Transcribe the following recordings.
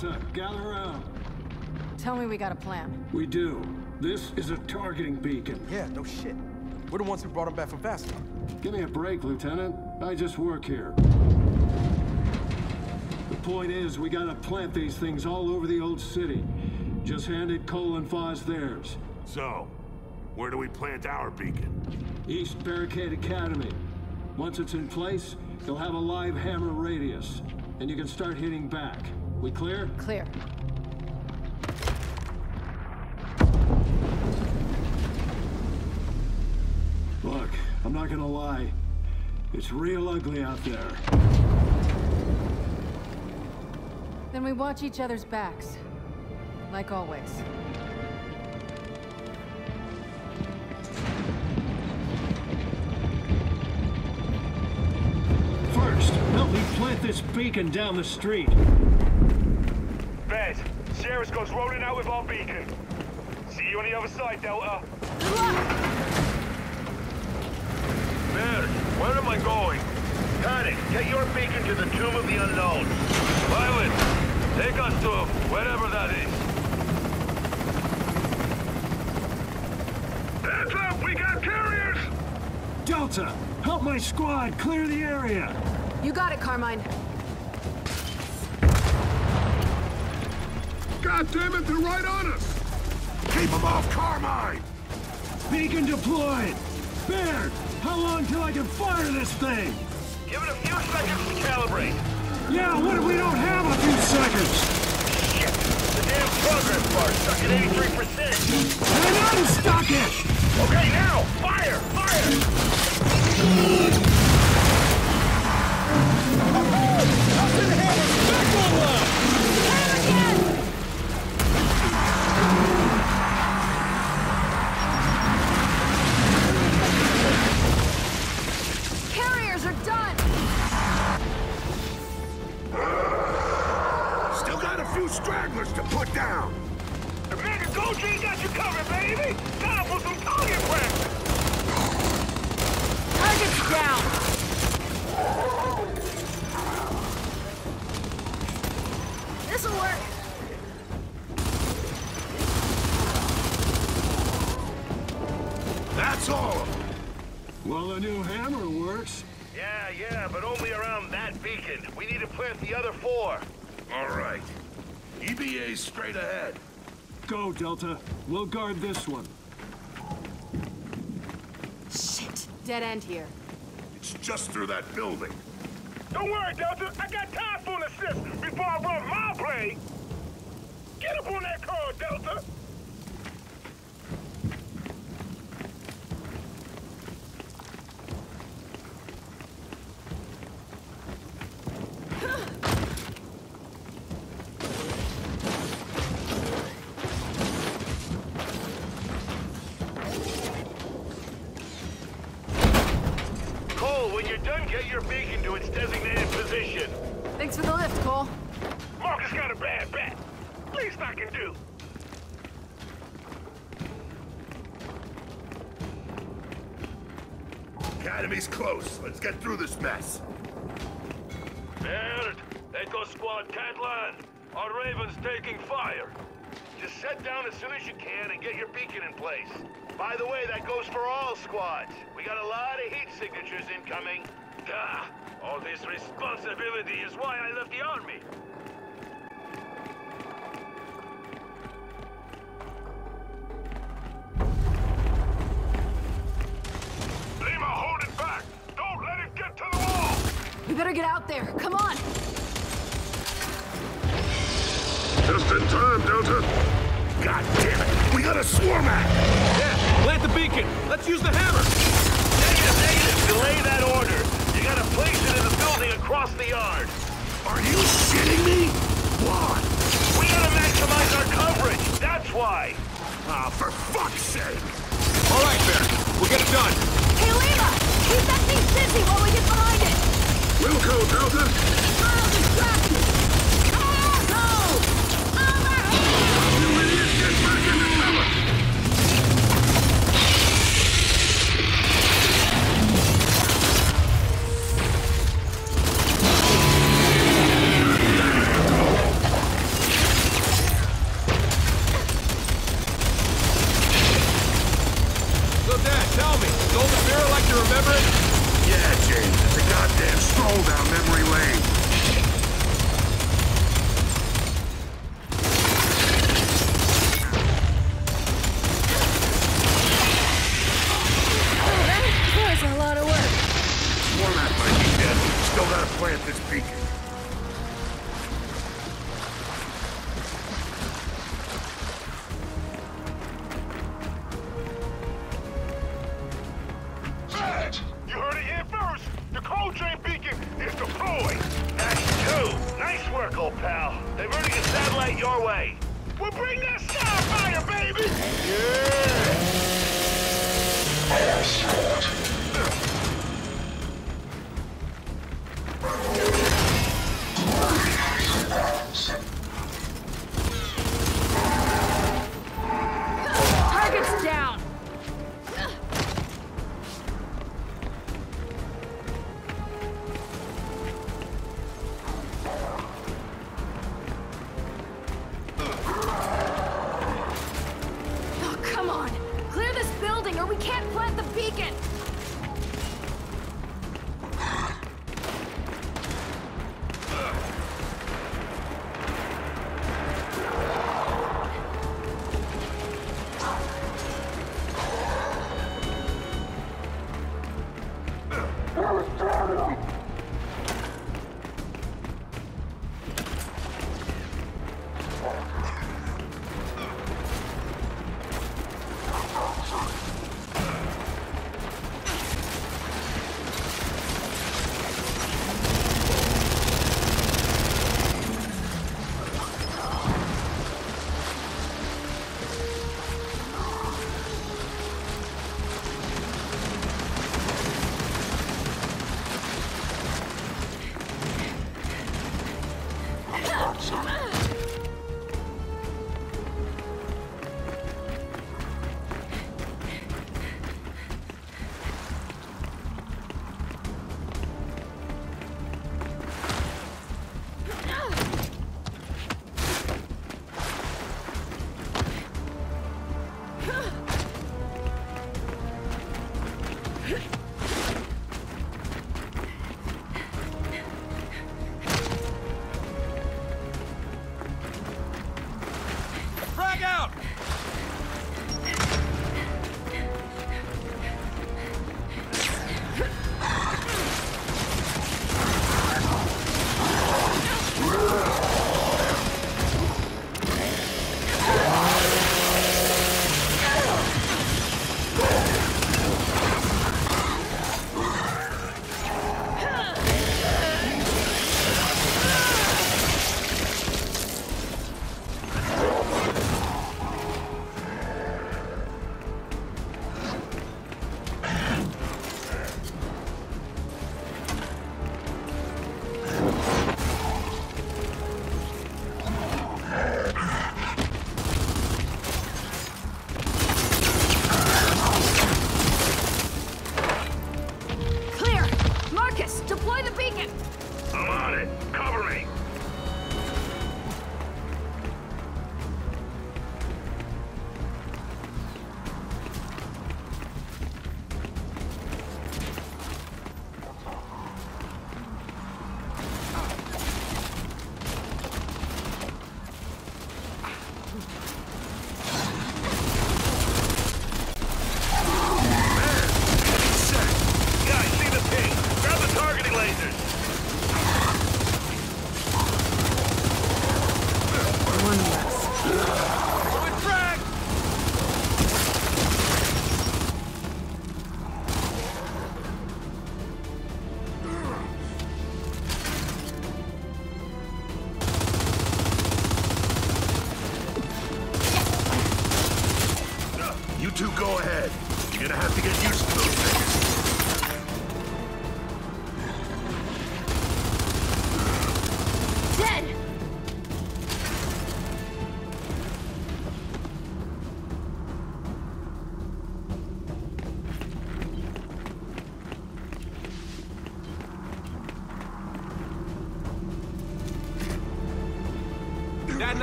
Delta, gather around. Tell me we got a plan. We do. This is a targeting beacon. Yeah, no shit. We're the ones who brought him back from Bastogne. Give me a break, Lieutenant. I just work here. The point is, we gotta plant these things all over the old city. Just handed Cole and Foz theirs. So, where do we plant our beacon? East Barricade Academy. Once it's in place, you'll have a live hammer radius, and you can start hitting back. We clear? Clear. Look, I'm not gonna lie. It's real ugly out there. Then we watch each other's backs. Like always. First, help me plant this beacon down the street. Baird, Sheriff goes rolling out with our beacon. See you on the other side, Delta. Baird, where am I going? Panic, get your beacon to the Tomb of the Unknown. Violet, take us to him, wherever that is. We got carriers! Delta, help my squad clear the area! You got it, Carmine. God damn it, they're right on us! Keep them off, Carmine! Beacon deployed! Baird, how long till I can fire this thing? Give it a few seconds to calibrate. Yeah, what if we don't have a few seconds? Shit! The damn progress bar stuck at 83%! I unstuck it! Okay, now! Fire! Fire! Oh, up in hand! Back one left! Fire again! Carriers are done! Still got a few stragglers to put down! The mega go train got you covered, baby! Time for some target practice! Target's down! This'll work! That's all! Well, the new hammer works. Yeah, but only around that beacon. We need to plant the other four. All right. EBA straight ahead. Go, Delta. We'll guard this one. Shit. Dead end here. It's just through that building. Don't worry, Delta. I got Typhoon assist before I run my play. Get up on that car, Delta. Academy's close. Let's get through this mess. Baird, Echo Squad can't land. Our Raven's taking fire. Just set down as soon as you can and get your beacon in place. By the way, that goes for all squads. We got a lot of heat signatures incoming. Duh. All this responsibility is why I left the army. Better get out there. Come on! Just in time, Delta. God damn it! We got a swarm at! Yeah, plant the beacon. Let's use the hammer. Negative. Delay that order. You gotta place it in the building across the yard. Are you kidding me? What? We gotta maximize our coverage. That's why. Ah, for fuck's sake! All right, Baird. We'll get it done. Hey, Lima! Keep that thing busy while we get behind it. We'll go, Delta! I'll distract you! Asshole! Overhead! You idiot! Get back in the cover! stroll down memory lane. Oh, that was a lot of work. More that might be dead. Still gotta plant this beacon.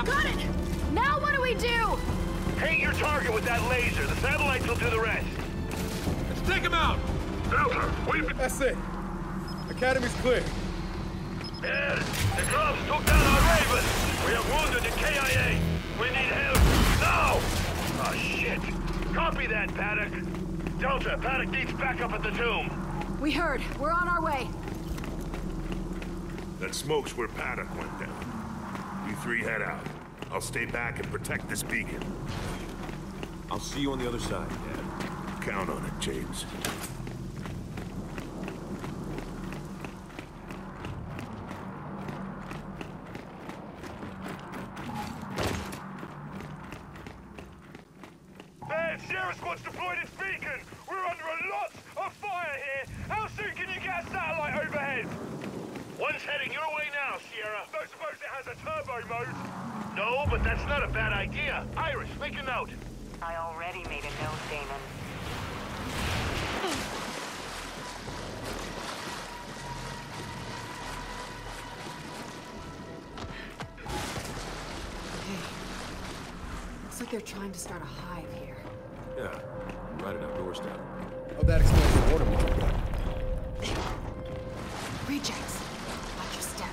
Got it! Now what do we do? Paint your target with that laser. The satellites will do the rest. Let's take him out! Delta, we've... That's it. Academy's clear. Baird, the clubs took down our Raven. We have wounded the KIA. We need help now. Ah, shit. Copy that, Paddock. Delta, Paddock needs backup at the tomb. We heard. We're on our way. That smoke's where Paddock went down. You three head out. I'll stay back and protect this beacon. I'll see you on the other side, Dad. Count on it, James. They're trying to start a hive here. Yeah, right at our doorstep. Oh, that explains the water model. Rejects. Watch your step.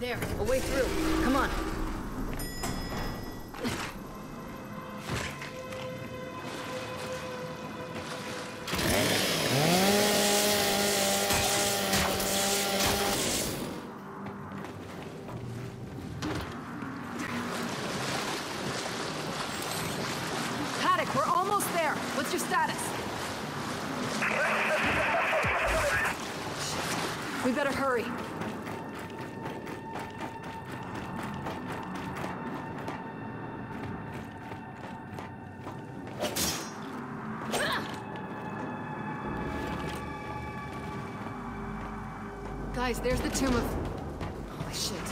There, a way through. Come on. Paddock, we're almost there. What's your status? We better hurry. There's the tomb of... Holy shit.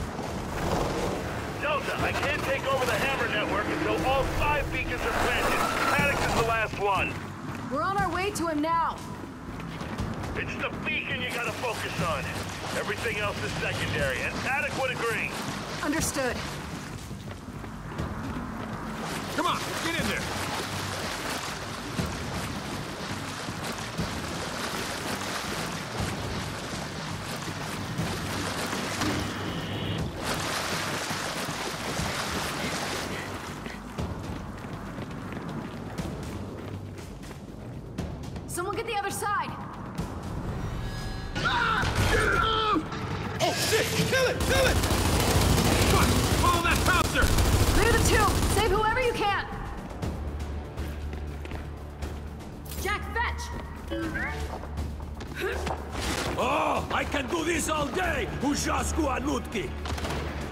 Delta, I can't take over the Hammer network until all 5 beacons are planted. Paddock is the last one. We're on our way to him now. It's the beacon you gotta focus on. Everything else is secondary, and Paddock would agree. Understood. Come on, let's get in there.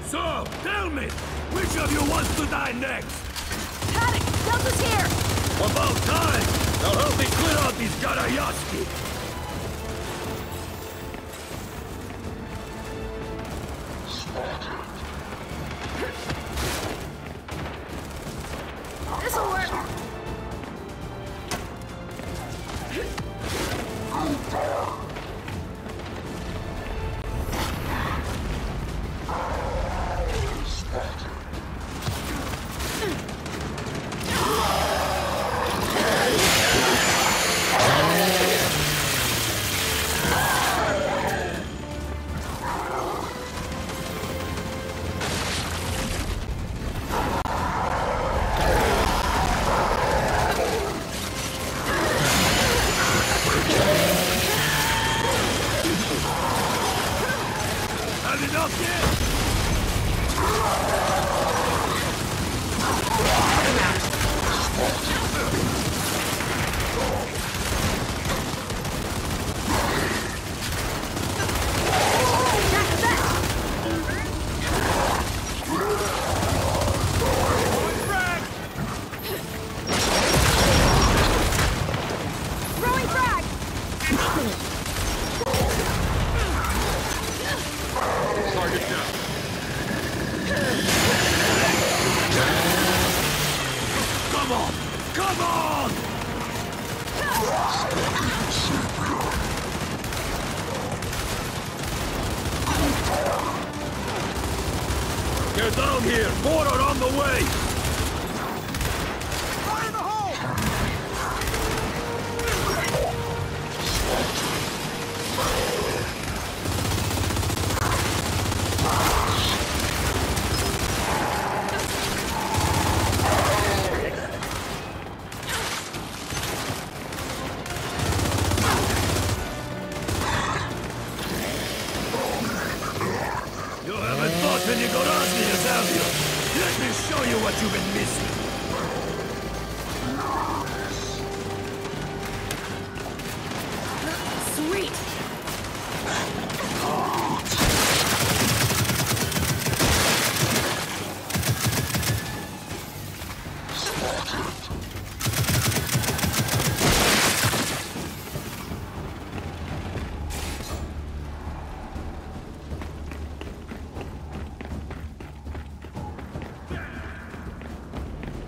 So, tell me, which of you wants to die next? Paddock, Delta's here! About time! Now help me clear out these Garayaski! had enough yet? They're down here! More are on the way! Fire in the hole! You haven't thought when you got out here, have you? Let me show you what you've been missing. Sweet!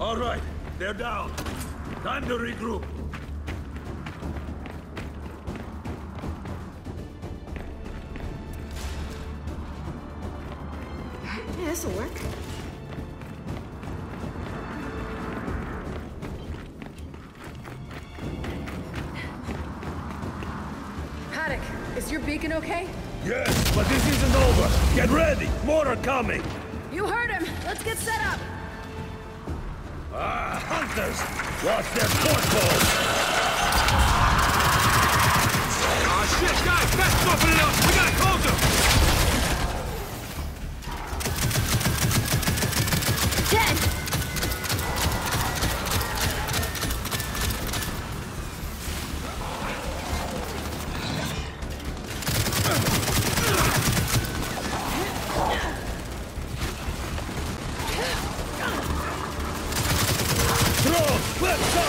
All right, they're down. Time to regroup. Yeah, this'll work. Haddock, is your beacon okay? Yes, but this isn't over. Get ready, more are coming. You heard him. Let's get set up. Ah, hunters! Watch their portholes! Ah, shit, guys! Best buffing it up! We gotta close them! Dead! Left side!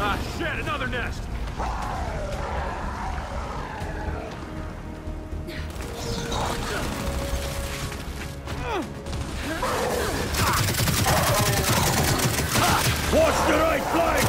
One shit, another nest! Watch the right flank!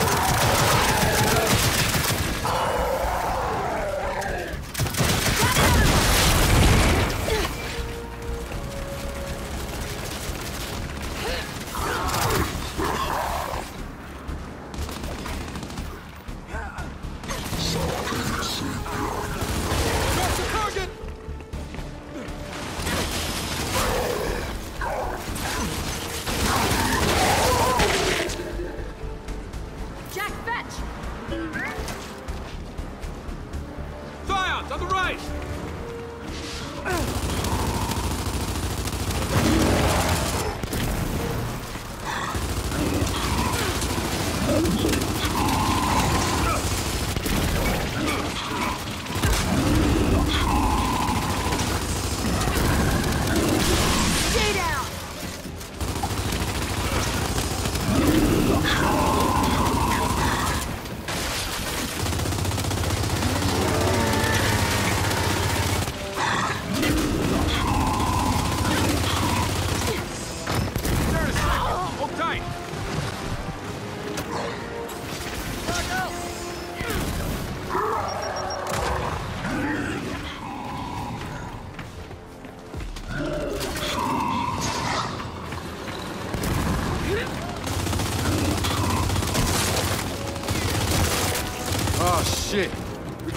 Thyons, on the right!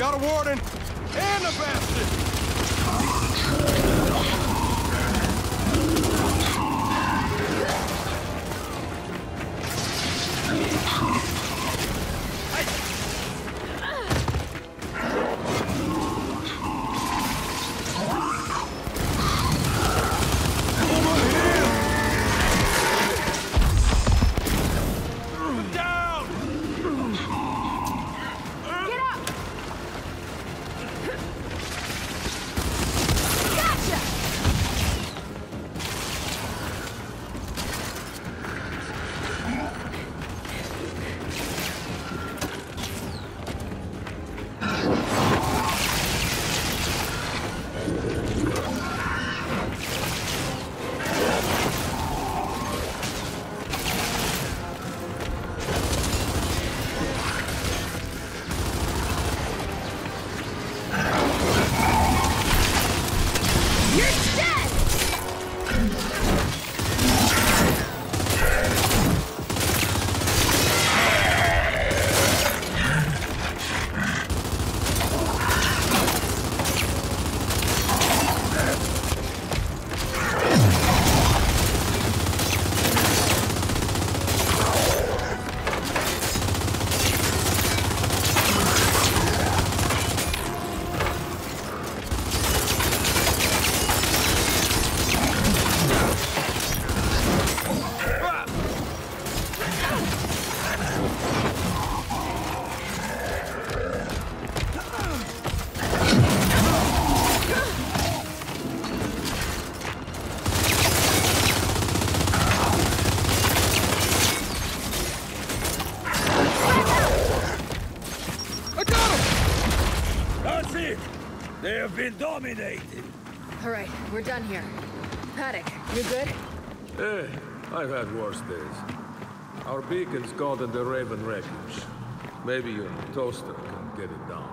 Got a warden and a bastard! Been dominated. All right, we're done here. Paddock, you good? Eh, I've had worse days. Our beacon's caught in the Raven refuge. Maybe your toaster can get it down.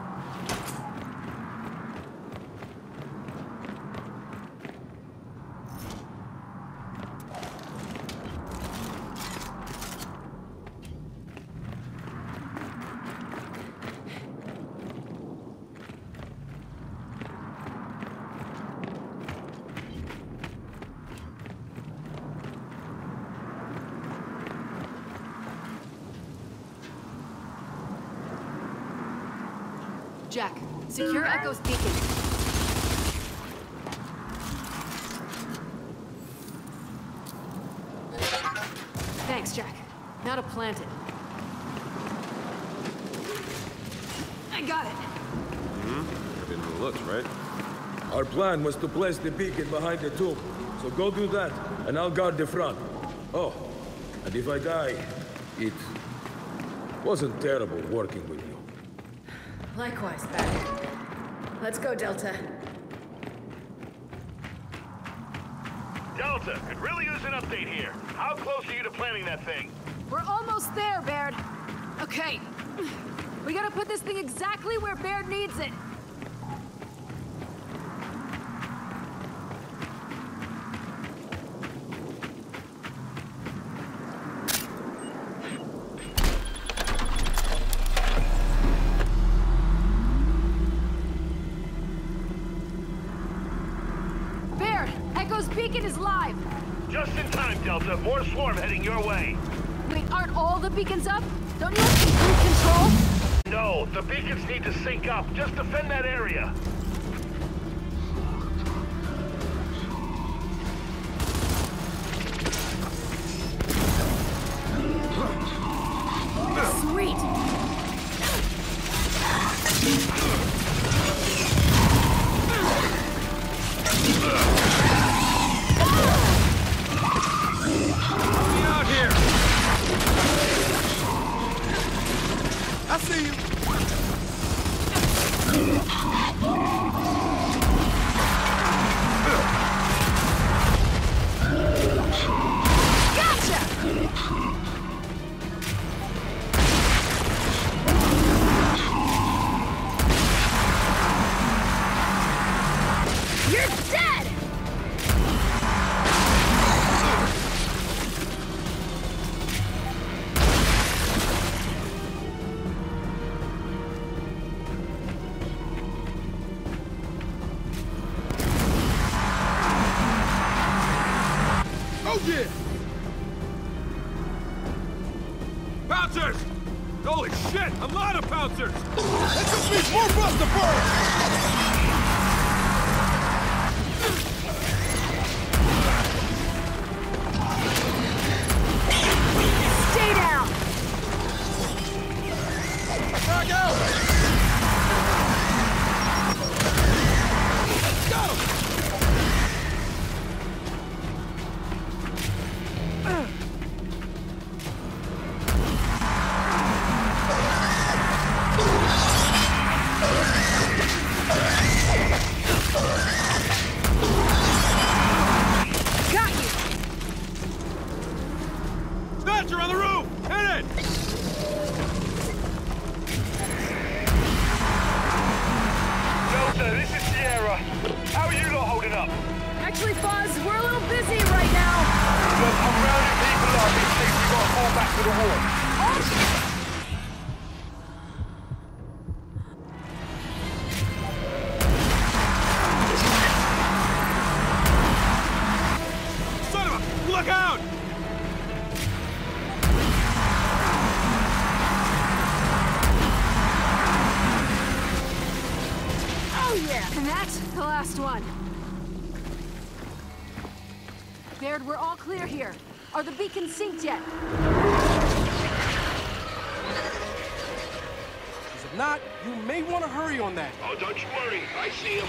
Jack, secure Echo's beacon. Thanks, Jack. Now to plant it. I got it. Mm-hmm. It looks right. Our plan was to place the beacon behind the tomb. So go do that, and I'll guard the front. Oh, and if I die, it wasn't terrible working with you. Likewise, Baird. Let's go, Delta. Delta, could really use an update here. How close are you to planning that thing? We're almost there, Baird. Okay. We gotta put this thing exactly where Baird needs it. Beacon is live! Just in time, Delta. More swarm heading your way. Wait, aren't all the beacons up? Don't you have to control? No, the beacons need to sync up. Just defend that area. I see you. Sensors! That just means more for us to burn! Stay down! Back out! Let's go! On the roof! Hit it! Delta, this is Sierra. How are you lot holding up? Actually, Fuzz, we're a little busy right now. Look, I'm rounding people up in case we gotta fall back to the wall. Oh! Baird, we're all clear here. Are the beacons synced yet? If not, you may want to hurry on that. Oh, don't you worry. I see him.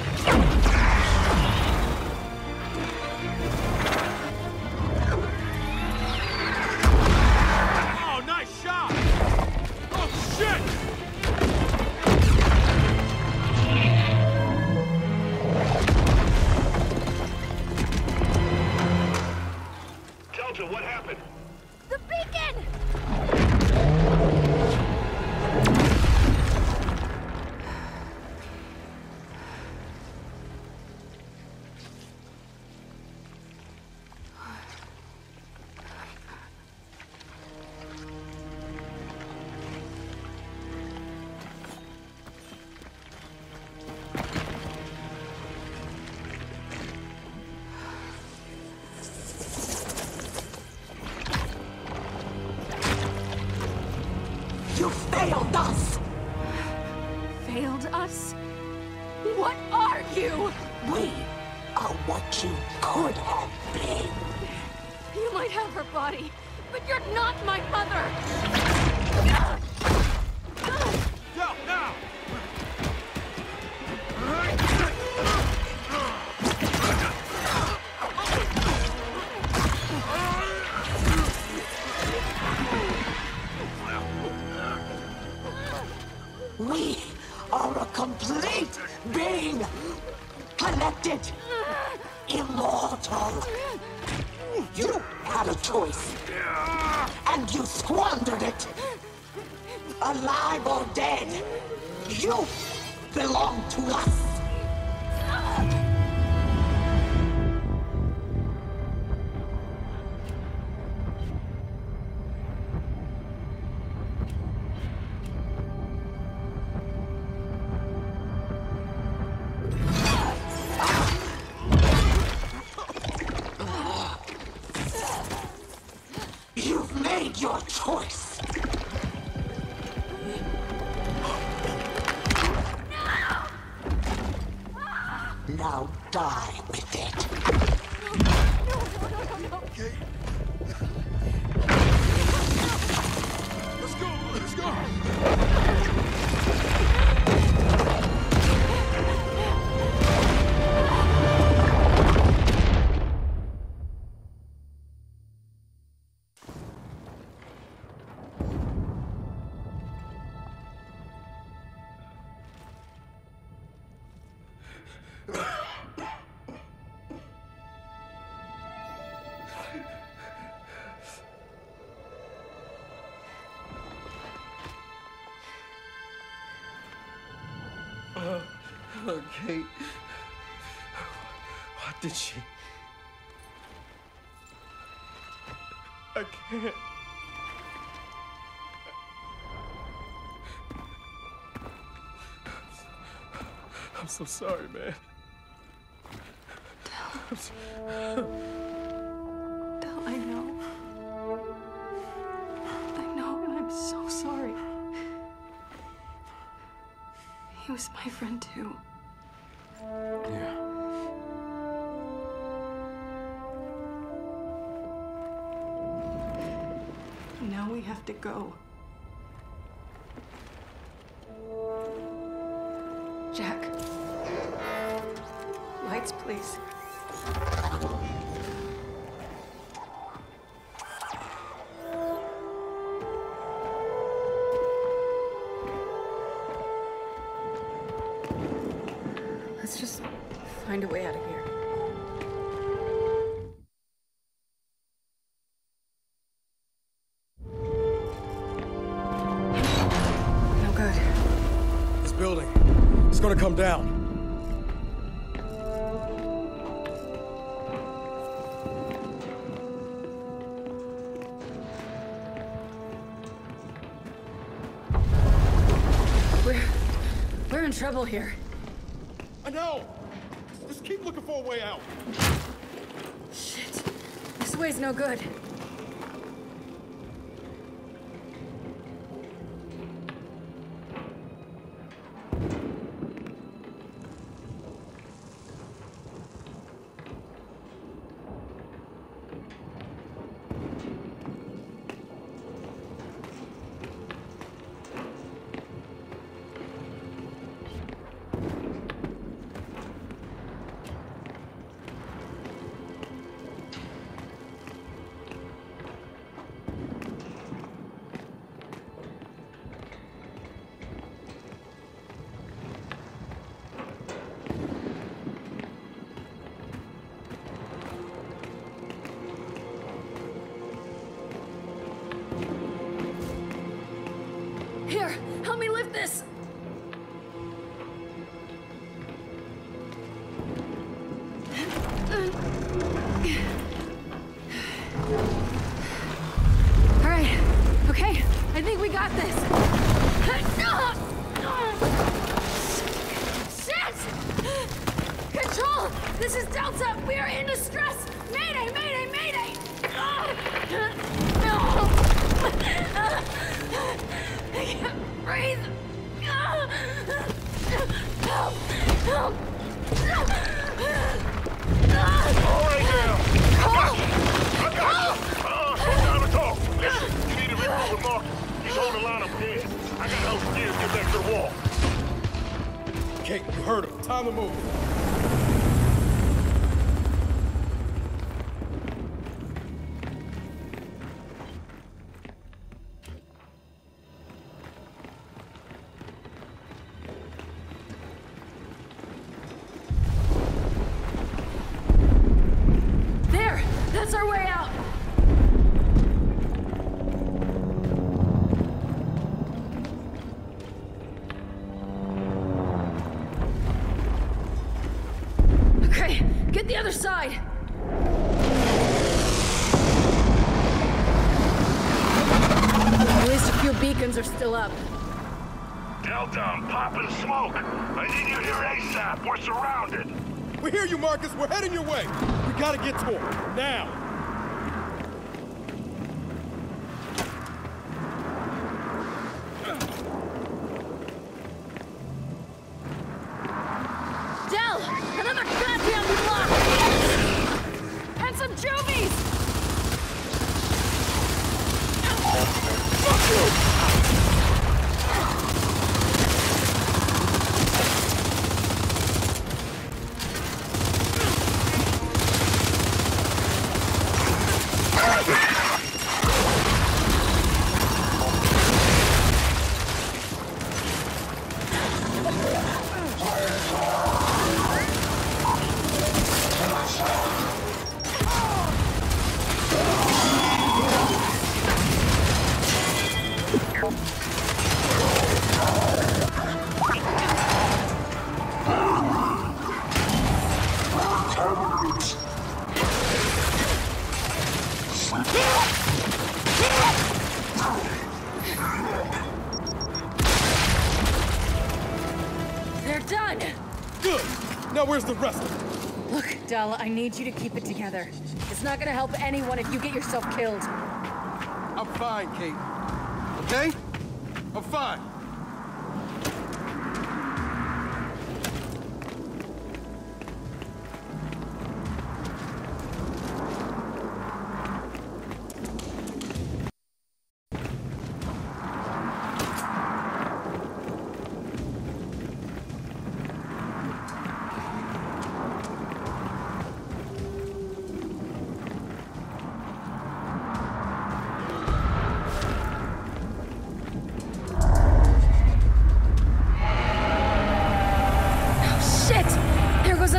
Oh, nice shot! Oh, shit! What happened? The beacon! Kate, what did she? I can't. I'm so sorry, man. Del, I know. I know, and I'm so sorry. was my friend too. Yeah. Now we have to go. Jack. Lights, please. Let's just find a way out of here. No good. This building, it's gonna come down. We're in trouble here. I know! Just keep looking for a way out. Shit. This way's no good. Side. At least a few beacons are still up. Delta, I'm popping smoke. I need you here ASAP. We're surrounded. We hear you, Marcus. We're heading your way. We gotta get to him now. Where's the rest of them? Look, Della, I need you to keep it together. It's not gonna help anyone if you get yourself killed. I'm fine, Kate. Okay? I'm fine.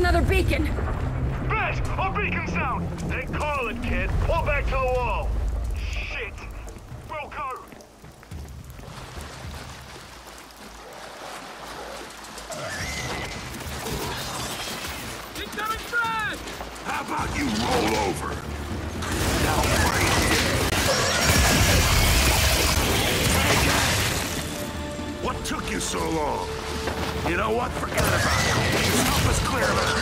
another beacon. Brett, our beacon's down. They call it, kid. Pull back to the wall. Shit. We'll go. Incoming, Brett! How about you roll over? Now, right. What took you so long? You know what? Forget about it. Just help us clear them.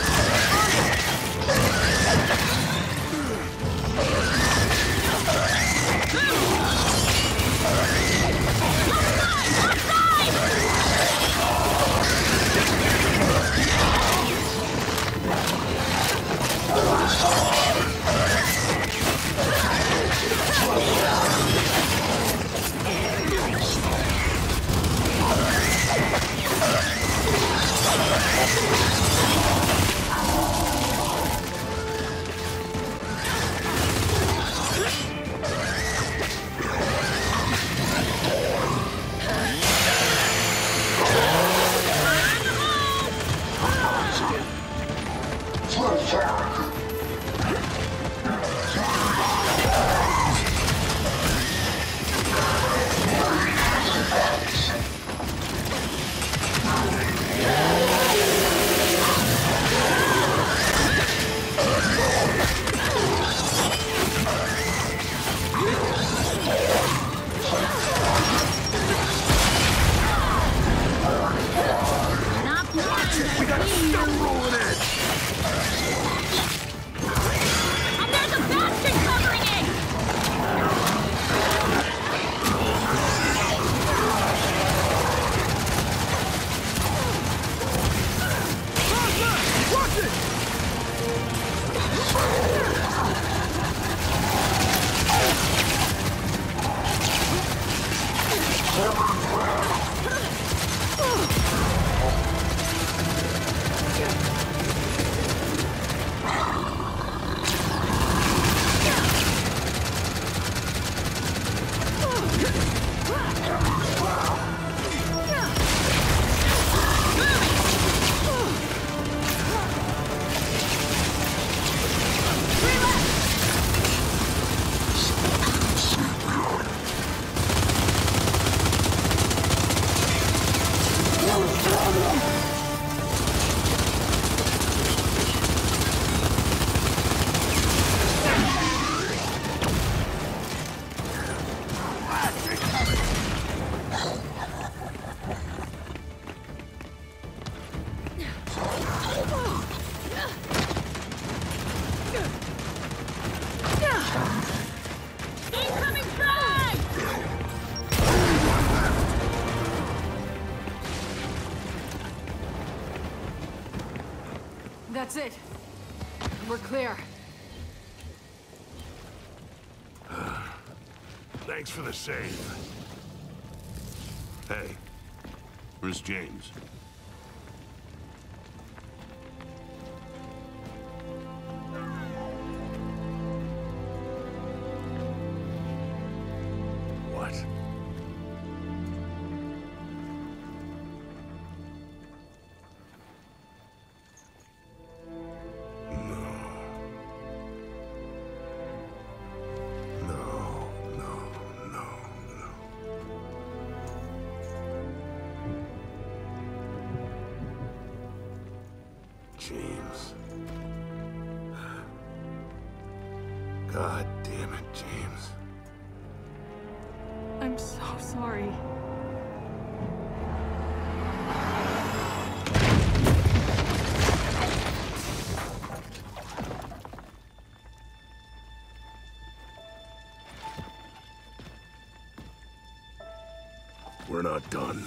That's it. We're clear. Thanks for the save. Hey, where's James? James. God damn it, James. I'm so sorry. We're not done.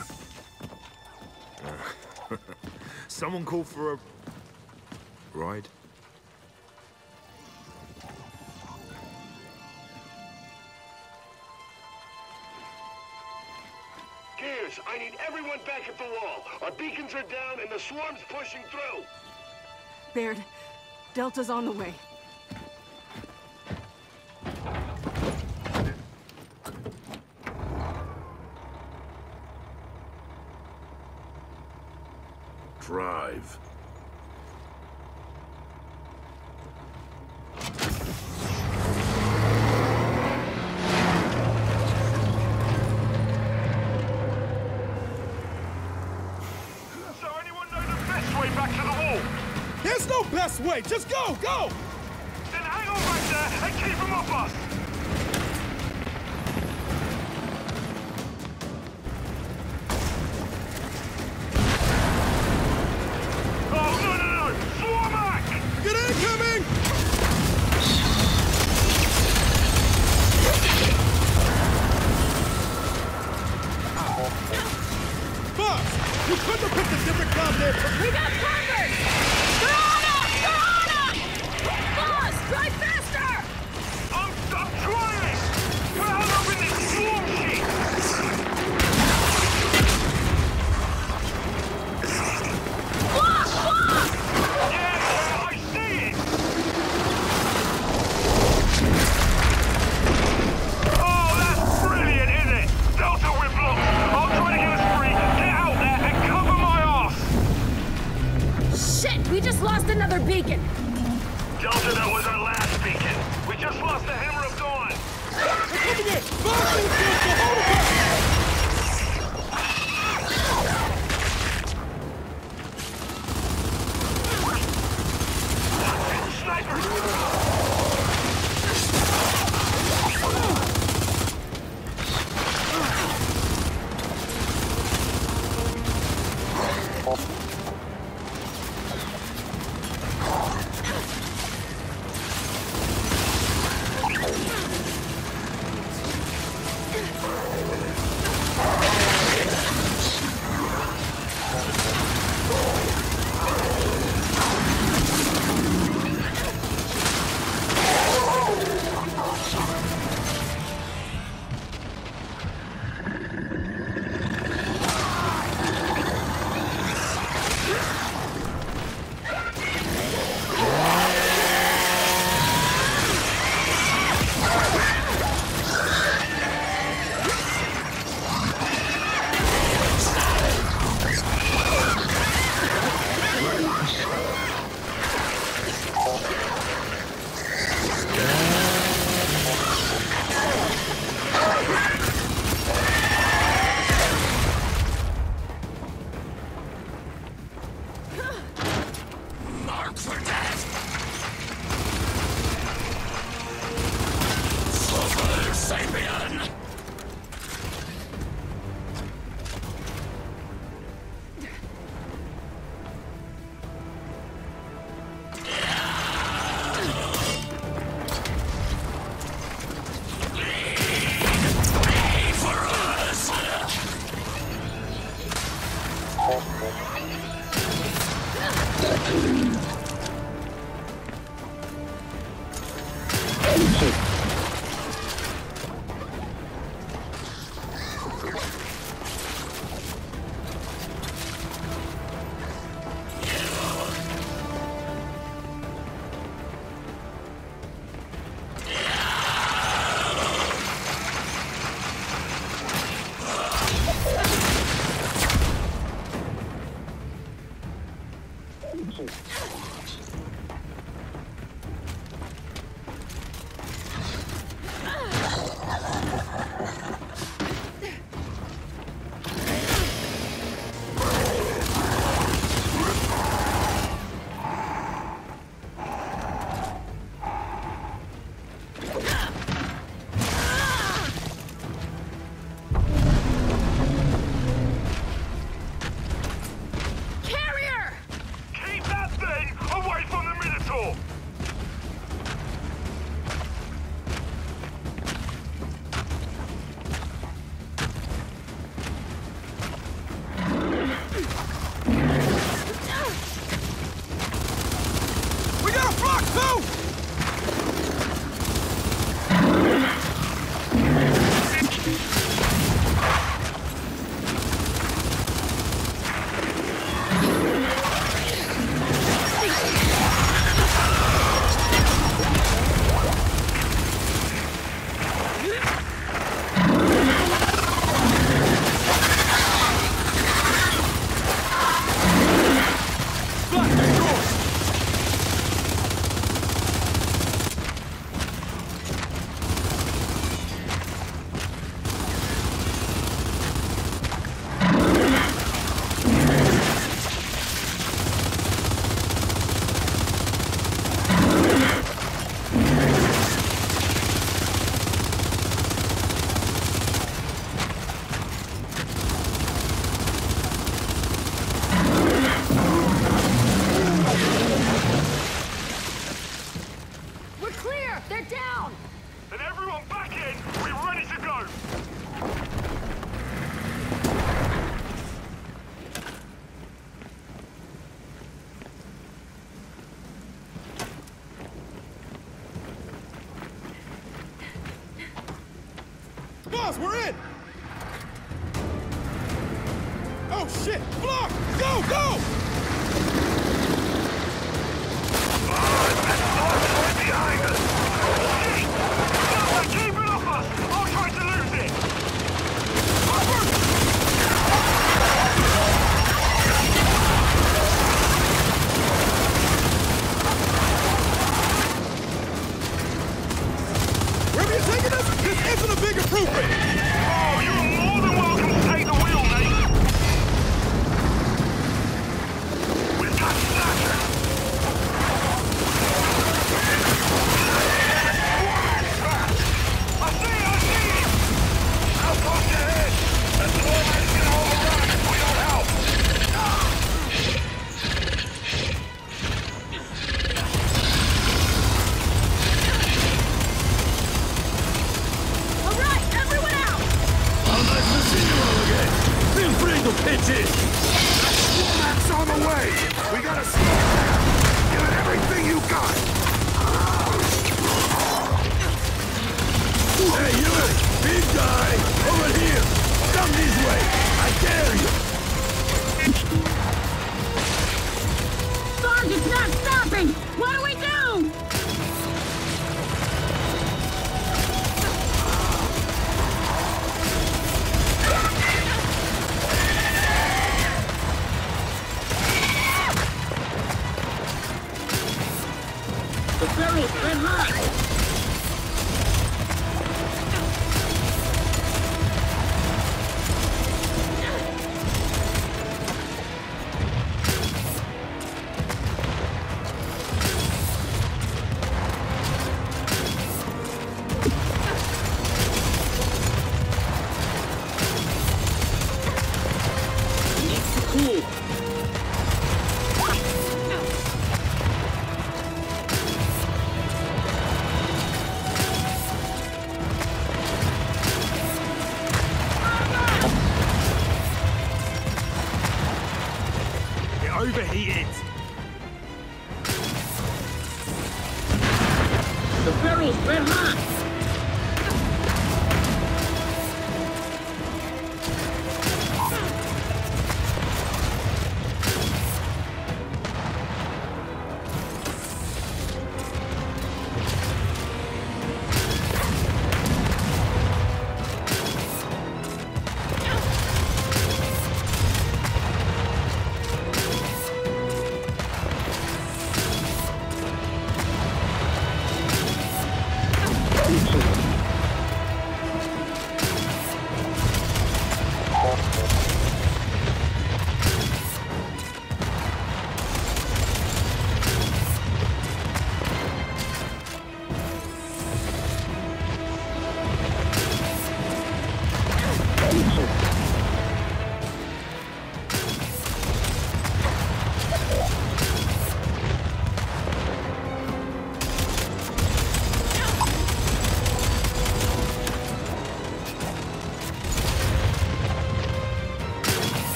Someone call for a... ride. Gears, I need everyone back at the wall. Our beacons are down and the swarm's pushing through. Baird, Delta's on the way. Drive. best way. Just go, go! Then hang on back there and keep them off us! Oh, no, no, no! Swarm back! Get incoming! Boss! You couldn't have picked a different club there for... We got conquered! Try faster! I'm trying! We're hung up in this swarm sheet! Walk! Walk! Yeah, I see it! Oh, that's brilliant, isn't it? Delta, we're blocked! I'll try to get us free! Get out there and cover my ass! Shit, we just lost another beacon! Delta, that was our last beacon. We just lost the Hammer of Dawn. We're coming in! Sniper! Boss, we're in! Oh shit! Block! Go! Go! That's behind us! Oh, keep it off us! I'll try to lose it! Wherever you're taking us, this isn't a big improvement! Oh, you're more than welcome to take the wheel, mate! We've got Snatcher!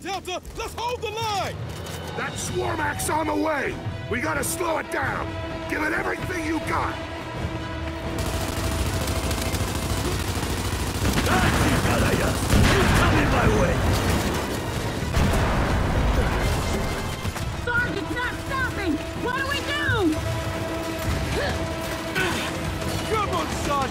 Delta! Let's hold the line! That swarm axe on the way! We gotta slow it down! Give it everything you got! You come in my way! Sarge, it's not stopping! What do we do? Come on, Sarge!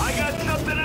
I got something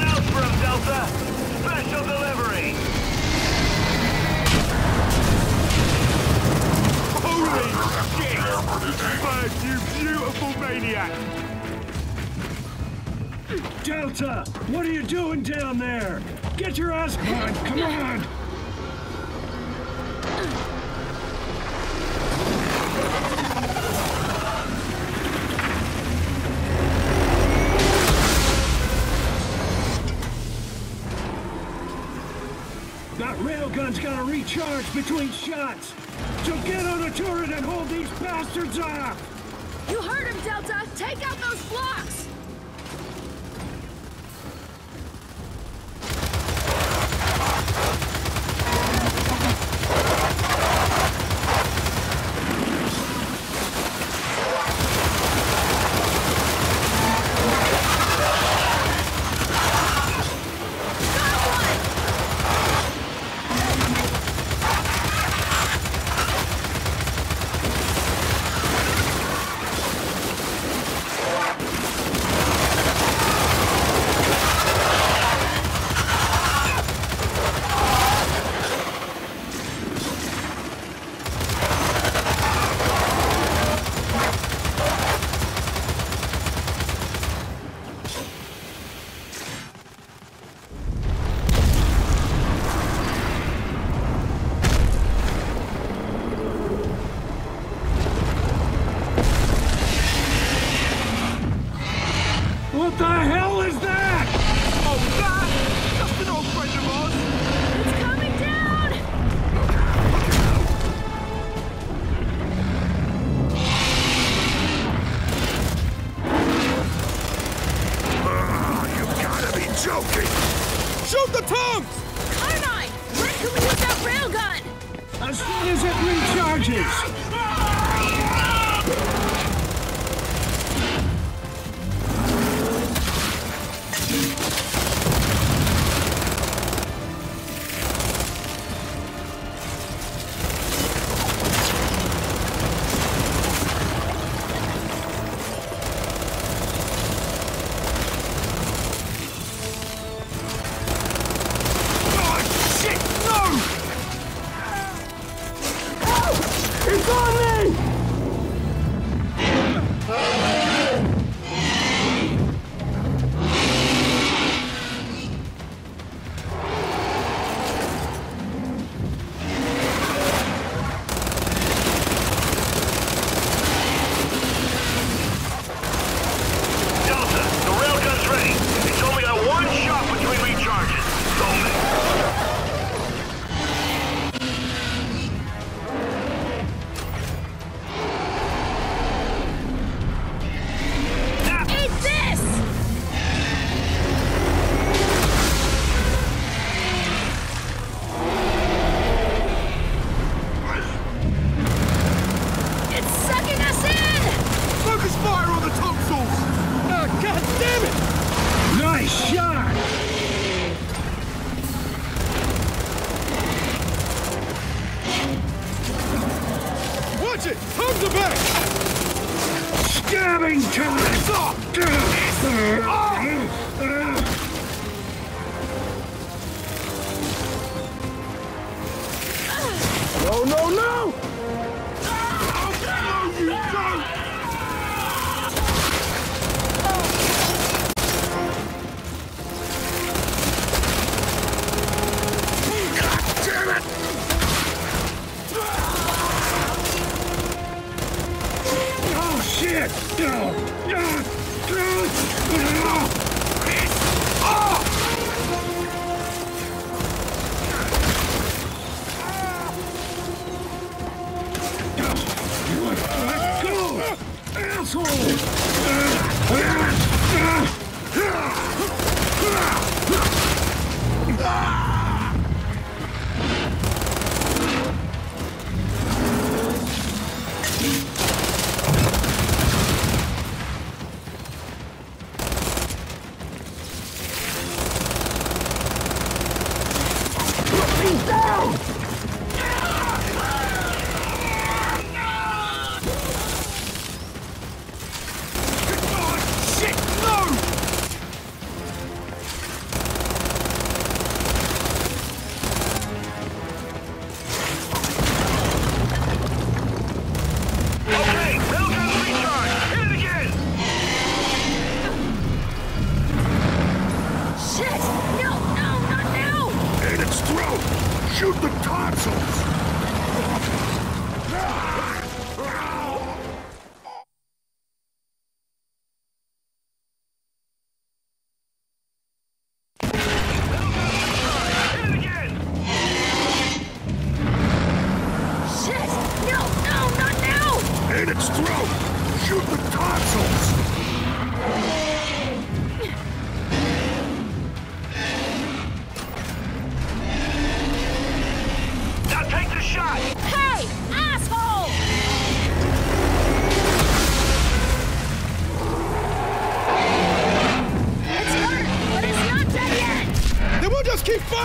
else from Delta. Special delivery. beautiful maniac! Delta, what are you doing down there? Get your ass on, come on! That railgun's gotta recharge between shots! So get on a turret and hold these bastards off! You heard him, Delta! Take out those blocks!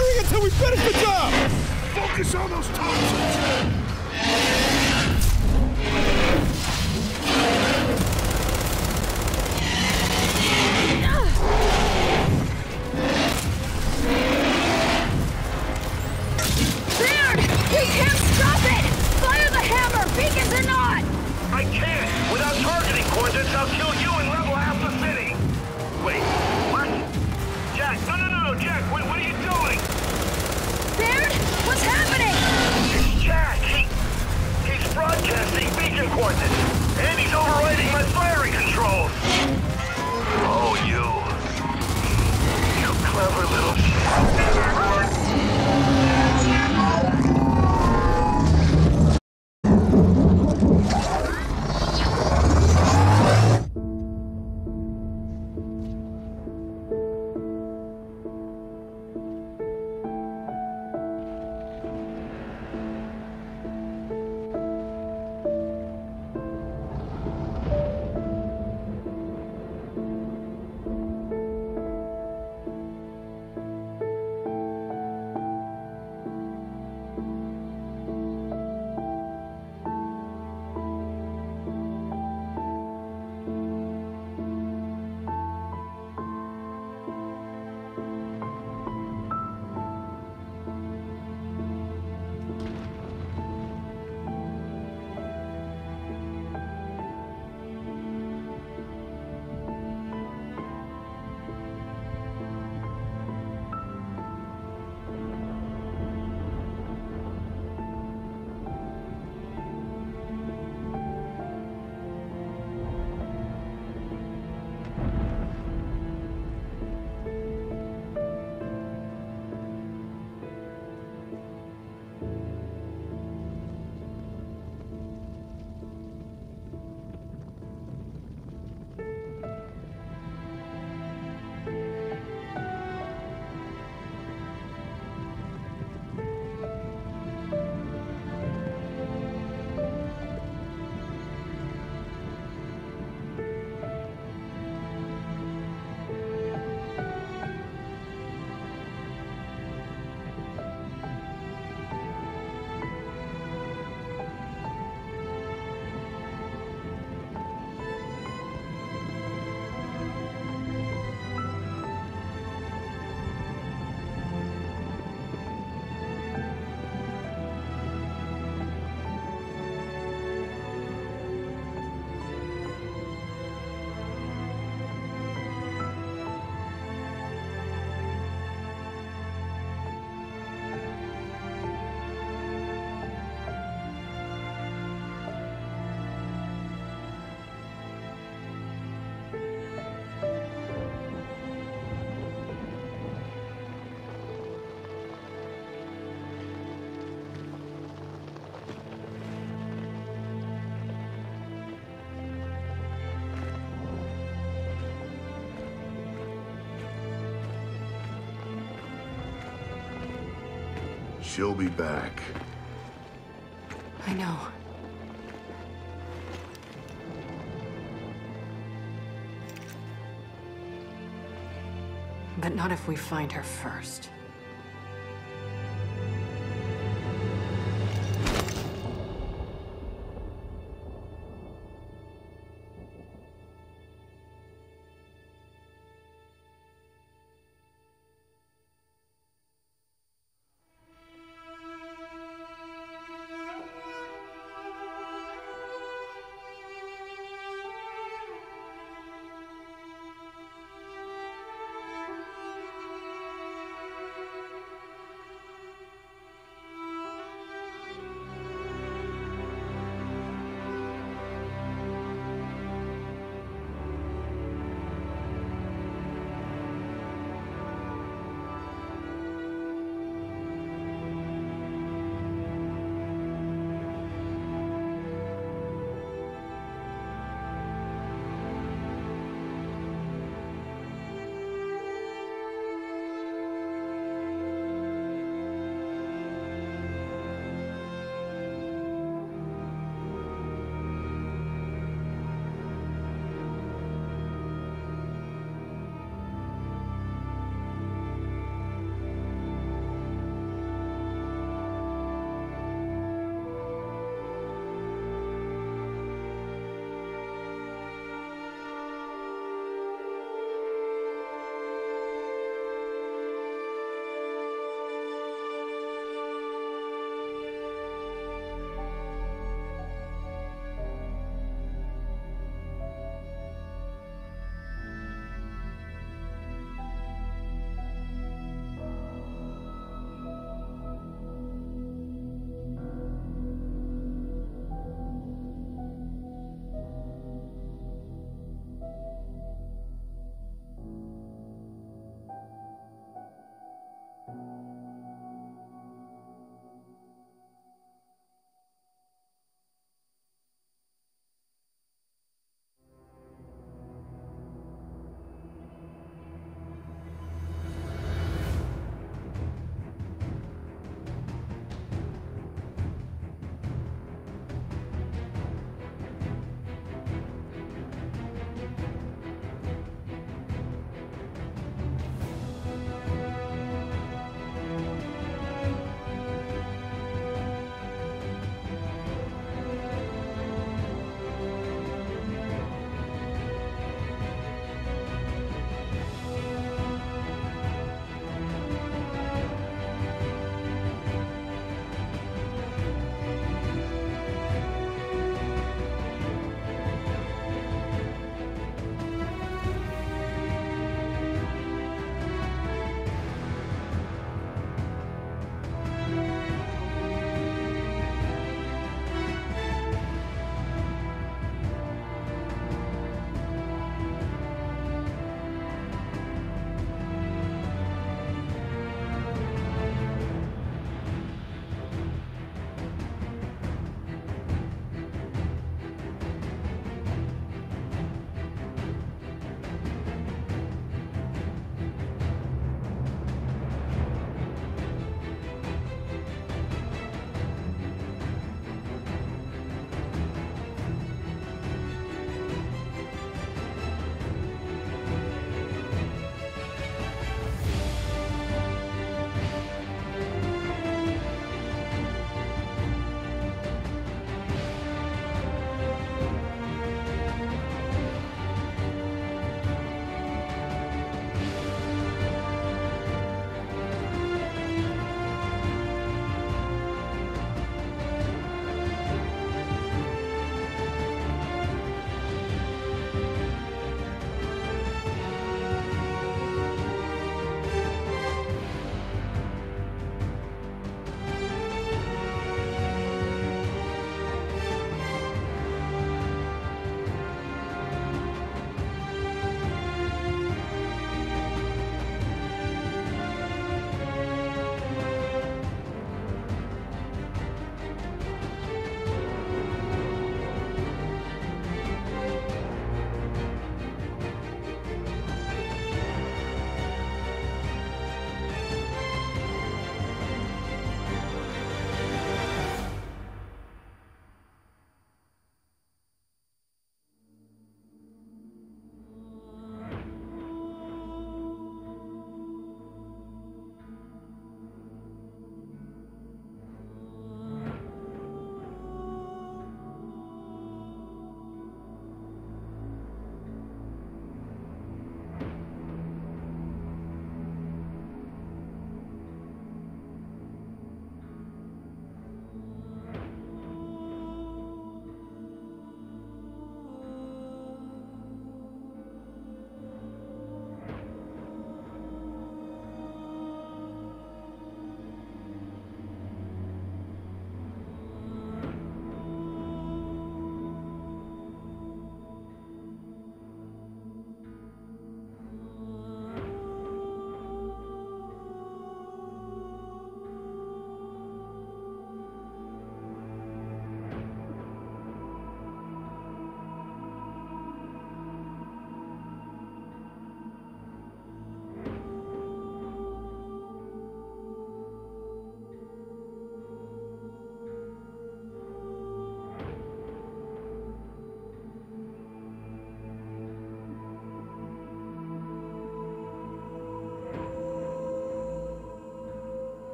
firing until we finish the job! Focus on those toxins! Baird! We can't stop it! Fire the hammer, beacons or not! I can't! Without targeting coordinates, I'll kill you and level half the city! Wait, what? Jack, no, Jack, what are you doing? Baird, what's happening? It's Jack! He's broadcasting beacon coordinates! And he's overriding my firing controls! Oh, you clever little shit. She'll be back. I know. But not if we find her first.